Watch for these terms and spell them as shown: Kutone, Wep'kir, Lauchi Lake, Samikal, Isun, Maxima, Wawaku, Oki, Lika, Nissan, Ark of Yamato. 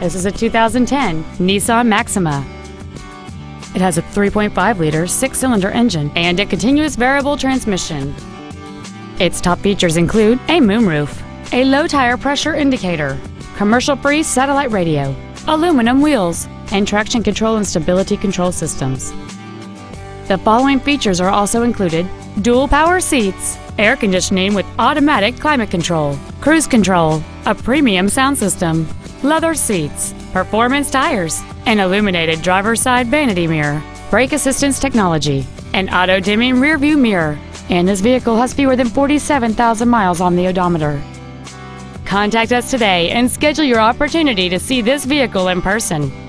This is a 2010 Nissan Maxima. It has a 3.5-liter six-cylinder engine and a continuous variable transmission. Its top features include a moonroof, a low-tire pressure indicator, commercial-free satellite radio, aluminum wheels, and traction control and stability control systems. The following features are also included: dual power seats, air conditioning with automatic climate control, cruise control, a premium sound system, leather seats, performance tires, an illuminated driver's side vanity mirror, brake assistance technology, an auto-dimming rearview mirror, and this vehicle has fewer than 47,000 miles on the odometer. Contact us today and schedule your opportunity to see this vehicle in person.